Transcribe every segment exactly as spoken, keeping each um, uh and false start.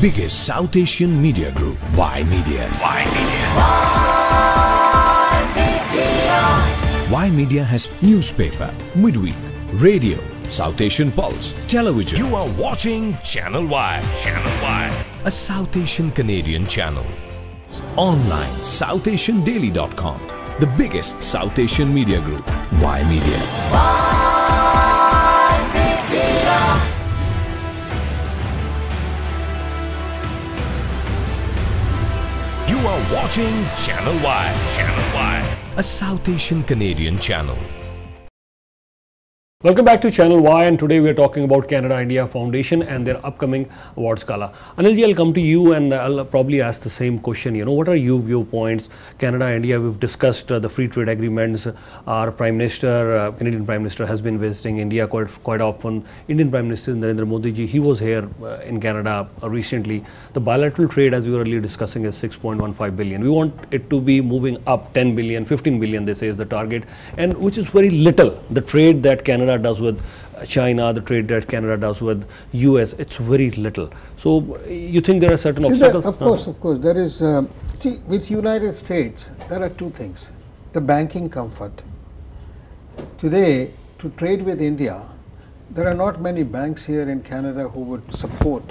biggest South Asian media group, Y Media. Y Media. Y Media. Y Media has newspaper, midweek, radio, South Asian Pulse, television. You are watching Channel Y. Channel Y, a South Asian Canadian channel. Online, South Asian Daily dot com, the biggest South Asian media group, Y Media. Y Media. You are watching Channel Y. Channel Y, a South Asian Canadian channel. Welcome back to Channel Y, and today we are talking about Canada India Foundation and their upcoming awards gala. Anilji, I'll come to you and I'll probably ask the same question. You know, what are your viewpoints? Canada, India, we've discussed uh, the free trade agreements. Our Prime Minister, uh, Canadian Prime Minister, has been visiting India quite quite often. Indian Prime Minister Narendra Modi ji, he was here uh, in Canada uh, recently. The bilateral trade, as we were earlier discussing, is six point one five billion. We want it to be moving up, ten billion, fifteen billion. They say is the target, and which is very little. The trade that Canada does with China, the trade that Canada does with U S, it's very little. So you think there are certain see obstacles? Of course, of course. There is, um, see, with United States, there are two things. The banking comfort. Today, to trade with India, there are not many banks here in Canada who would support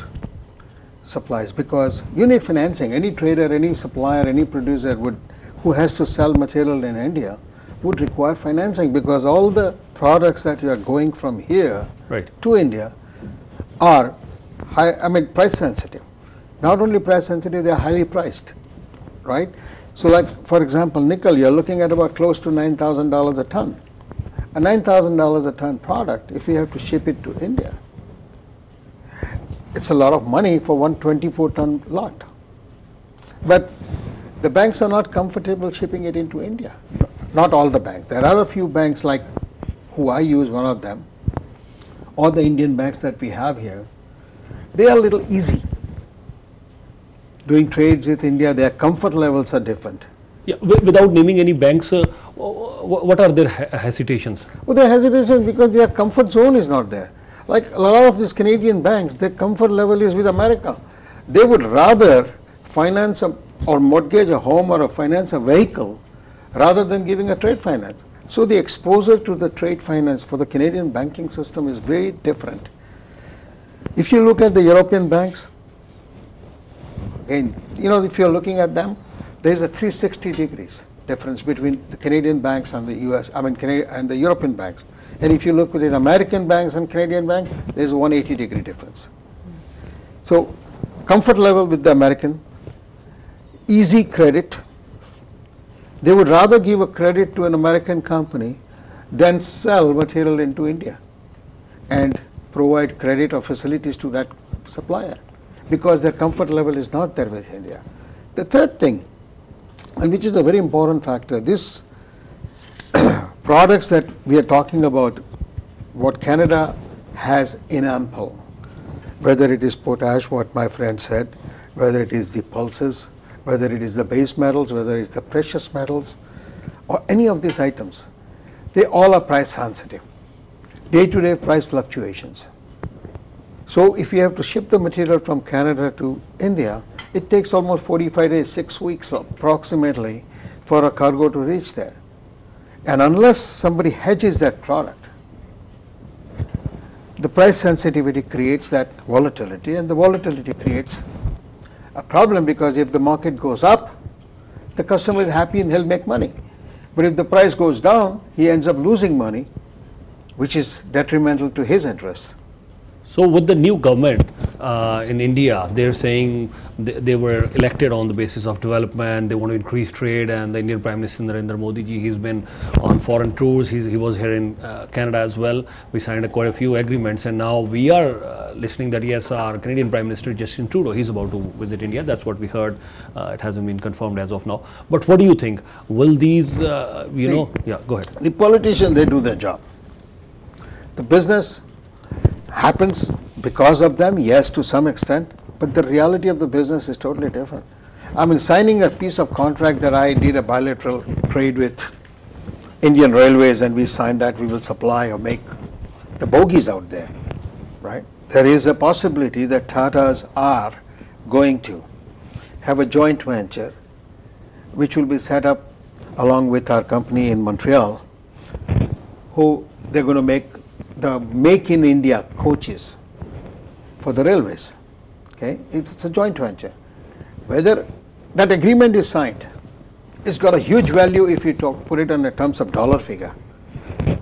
supplies, because you need financing. Any trader, any supplier, any producer would, who has to sell material in India would require financing, because all the products that you are going from here right. to India are high, I mean price sensitive. Not only price sensitive, they are highly priced, right? So like for example nickel, you are looking at about close to nine thousand dollars a ton. A nine thousand dollars a ton product, if you have to ship it to India, it's a lot of money for one twenty-four ton lot. But the banks are not comfortable shipping it into India. Not all the banks. There are a few banks like who I use, one of them, or the Indian banks that we have here. They are a little easy doing trades with India. Their comfort levels are different. Yeah, without naming any banks, uh, what are their hesitations? Well, their hesitations because their comfort zone is not there. Like a lot of these Canadian banks, their comfort level is with America. They would rather finance a, or mortgage a home or a finance a vehicle rather than giving a trade finance. So the exposure to the trade finance for the Canadian banking system is very different. If you look at the European banks, and you know, if you're looking at them, there's a three hundred sixty degrees difference between the Canadian banks and the U S, I mean Canadian and the European banks. And if you look within American banks and Canadian bank, there's a one hundred eighty degree difference. So comfort level with the American, easy credit. They would rather give a credit to an American company than sell material into India and provide credit or facilities to that supplier, because their comfort level is not there with India. The third thing, and which is a very important factor, this products that we are talking about, what Canada has in ample, whether it is potash, what my friend said, whether it is the pulses, whether it is the base metals, whether it's the precious metals, or any of these items, they all are price sensitive. Day-to-day price fluctuations. So if you have to ship the material from Canada to India, it takes almost forty-five days, six weeks approximately, for a cargo to reach there. And unless somebody hedges that product, the price sensitivity creates that volatility, and the volatility creates a problem, because if the market goes up, the customer is happy and he'll make money. But if the price goes down, he ends up losing money, which is detrimental to his interest. So with the new government uh, in India, they're saying they, they were elected on the basis of development, they want to increase trade, and the Indian Prime Minister Narendra Modi ji, he's been on foreign tours, he's, he was here in uh, Canada as well. We signed a, quite a few agreements, and now we are uh, listening that yes, our Canadian Prime Minister Justin Trudeau, he's about to visit India. That's what we heard. Uh, it hasn't been confirmed as of now. But what do you think? Will these, uh, you See, know, yeah, go ahead. The politicians, they do their job. The business happens because of them, yes, to some extent, but the reality of the business is totally different. I mean, signing a piece of contract that I did a bilateral trade with Indian Railways, and we signed that we will supply or make the bogies out there, right? There is a possibility that Tatas are going to have a joint venture which will be set up along with our company in Montreal, who they're going to make the Make in India coaches for the railways. Okay, it's, it's a joint venture. Whether that agreement is signed, it's got a huge value if you talk, put it in the terms of dollar figure.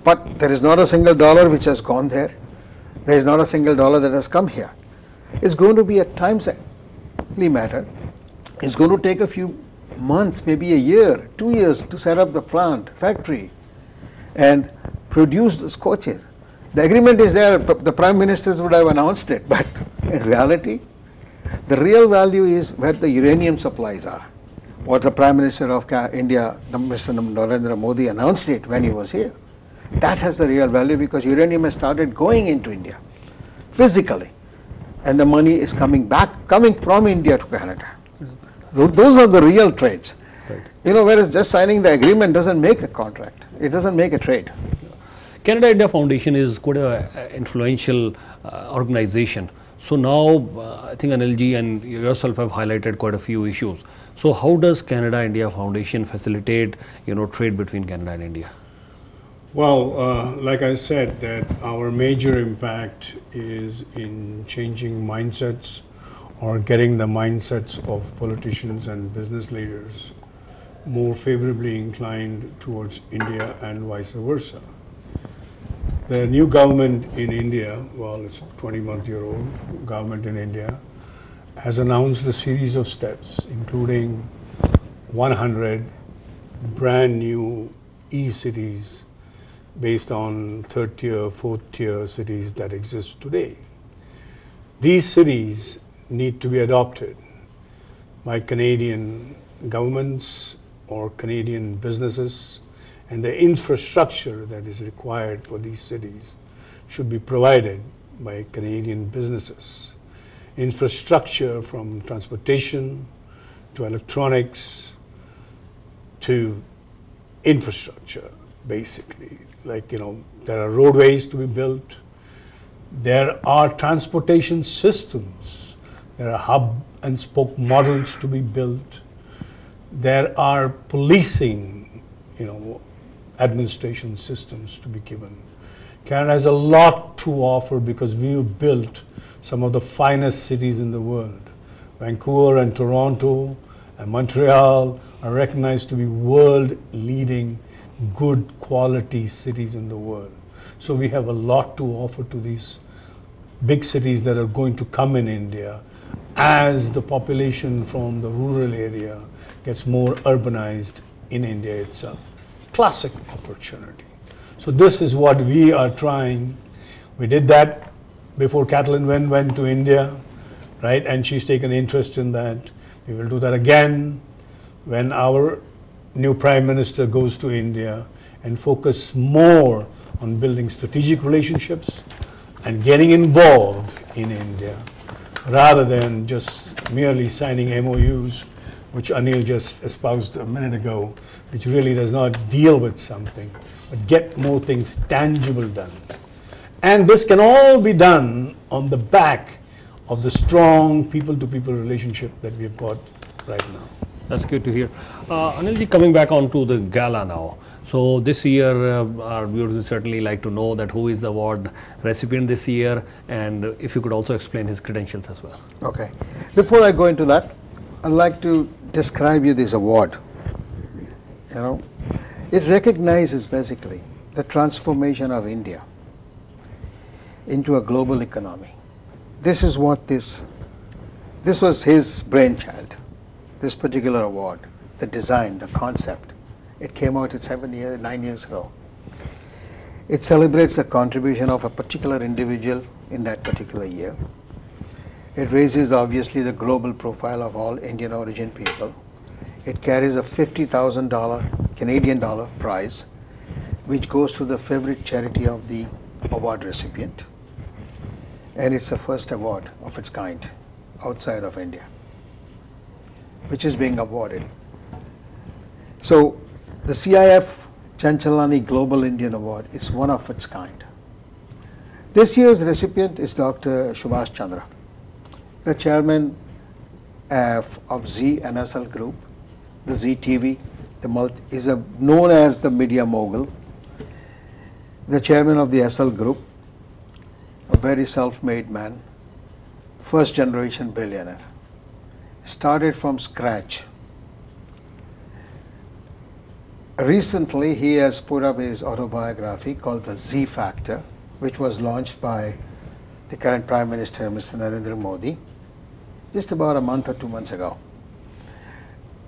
But there is not a single dollar which has gone there. There is not a single dollar that has come here. It's going to be a timely matter. It's going to take a few months, maybe a year, two years to set up the plant, factory, and produce those coaches. The agreement is there. The prime ministers would have announced it, but in reality, the real value is where the uranium supplies are. What the prime minister of India, Mister Narendra Modi, announced it when he was here. That has the real value, because uranium has started going into India physically, and the money is coming back, coming from India to Canada. Those are the real trades. Right. You know, whereas just signing the agreement doesn't make a contract. It doesn't make a trade. Canada India Foundation is quite an influential uh, organization. So now uh, I think Anilji and yourself have highlighted quite a few issues. So how does Canada India Foundation facilitate, you know, trade between Canada and India? Well, uh, like I said, that our major impact is in changing mindsets, or getting the mindsets of politicians and business leaders more favorably inclined towards India and vice versa. The new government in India, well, it's a twenty-month-year-old government in India, has announced a series of steps, including one hundred brand new e-cities based on third-tier, fourth-tier cities that exist today. These cities need to be adopted by Canadian governments or Canadian businesses, and the infrastructure that is required for these cities should be provided by Canadian businesses. Infrastructure from transportation to electronics to infrastructure, basically. Like, you know, there are roadways to be built. There are transportation systems. There are hub and spoke models to be built. There are policing, you know, administration systems to be given. Canada has a lot to offer, because we've built some of the finest cities in the world. Vancouver and Toronto and Montreal are recognized to be world-leading, good quality cities in the world. So we have a lot to offer to these big cities that are going to come in India, as the population from the rural area gets more urbanized in India itself. Classic opportunity. So this is what we are trying. We did that before Kathleen Wynne went to India, right? And she's taken interest in that. We will do that again when our new Prime Minister goes to India, and focus more on building strategic relationships and getting involved in India, rather than just merely signing M O Us, which Anil just espoused a minute ago, which really does not deal with something, but get more things tangible done. And this can all be done on the back of the strong people-to-people relationship that we've got right now. That's good to hear. Uh, Anilji, coming back onto the gala now. So this year, uh, our viewers would certainly like to know that who is the award recipient this year, and if you could also explain his credentials as well. Okay. Before I go into that, I'd like to describe you this award. You know, it recognizes basically the transformation of India into a global economy. This is what this, this was his brainchild, this particular award, the design, the concept. It came out seven years, nine years ago. It celebrates the contribution of a particular individual in that particular year. It raises, obviously, the global profile of all Indian origin people. It carries a fifty thousand dollar Canadian dollar prize, which goes to the favorite charity of the award recipient. And it's the first award of its kind outside of India, which is being awarded. So the C I F Chanchalani Global Indian Award is one of its kind. This year's recipient is Doctor Subhash Chandra, the chairman uh, of Z and Essel Group, the Z T V, the multi is a, known as the media mogul, the chairman of the Essel Group, a very self-made man, first generation billionaire, started from scratch. Recently, he has put up his autobiography called the Z Factor, which was launched by the current Prime Minister, Mister Narendra Modi, just about a month or two months ago.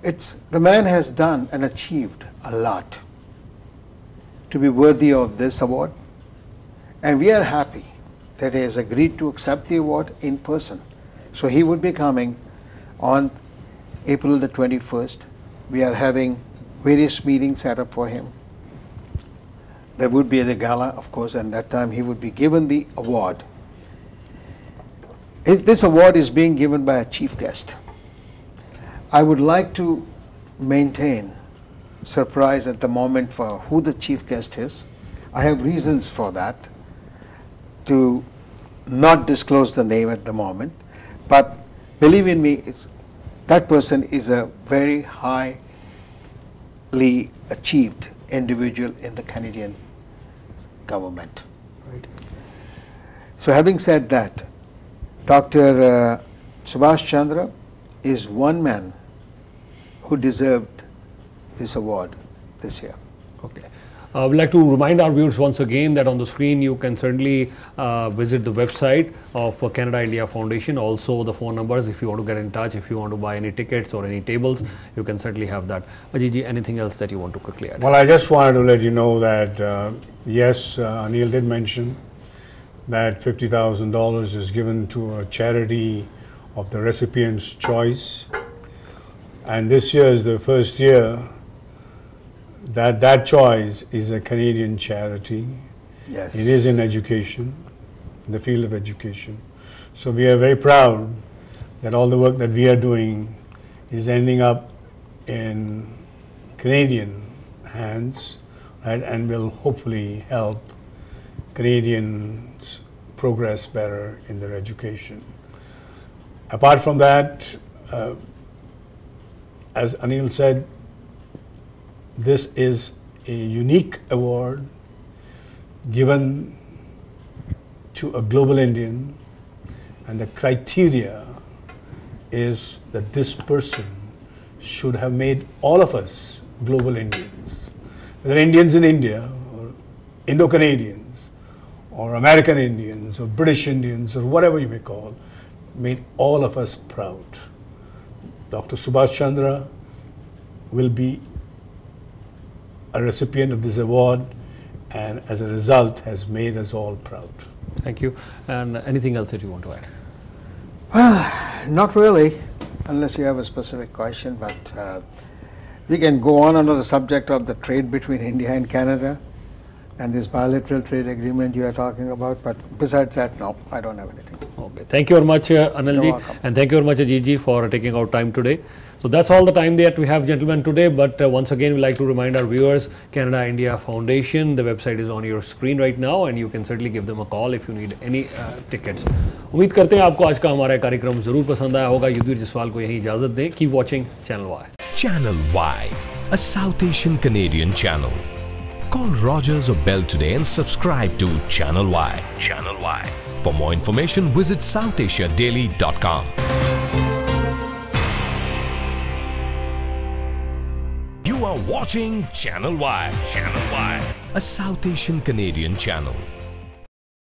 It's, the man has done and achieved a lot to be worthy of this award, and we are happy that he has agreed to accept the award in person. So he would be coming on April the twenty-first. We are having various meetings set up for him. There would be the gala, of course, and that time he would be given the award. This award is being given by a chief guest. I would like to maintain surprise at the moment for who the chief guest is. I have reasons for that, to not disclose the name at the moment, but believe in me, it's, that person is a very high achieved individual in the Canadian government. Right. So having said that, Doctor Uh, Subhash Chandra is one man who deserved this award this year. Okay. I would like to remind our viewers once again that on the screen you can certainly uh, visit the website of uh, Canada India Foundation, also the phone numbers if you want to get in touch, if you want to buy any tickets or any tables, you can certainly have that. Ajiji, anything else that you want to quickly add? Well, I just wanted to let you know that uh, yes, uh, Anil did mention that fifty thousand dollars is given to a charity of the recipient's choice, and this year is the first year that that choice is a Canadian charity. Yes. It is in education, in the field of education. So we are very proud that all the work that we are doing is ending up in Canadian hands, right, and will hopefully help Canadians progress better in their education. Apart from that, uh, as Anil said, this is a unique award given to a global Indian, and the criteria is that this person should have made all of us global Indians, whether Indians in India or Indo-Canadians or American Indians or British Indians or whatever you may call, made all of us proud. Doctor Subhash Chandra will be a recipient of this award, and as a result has made us all proud. Thank you. And anything else that you want to add? Well, not really, unless you have a specific question, but uh, we can go on under the subject of the trade between India and Canada and this bilateral trade agreement you are talking about, but besides that, no, I don't have anything. Okay. Thank you very much, uh, Anilji, and thank you very much, Ajiji, for taking our time today. So that's all the time that we have, gentlemen, today, but uh, once again we like to remind our viewers, Canada India Foundation, the website is on your screen right now and you can certainly give them a call if you need any uh, tickets. उम्मीद करते हैं आपको आज का हमारा कार्यक्रम जरूर पसंद आया होगा. युद्धवीर जसवाल को यही इजाजत दें. Keep watching Channel Y. Channel Y, a South Asian Canadian channel. Call Rogers or Bell today and subscribe to Channel Y. Channel Y. For more information, visit South Asia Daily dot com. You are watching Channel Y. Channel Y, a South Asian Canadian channel.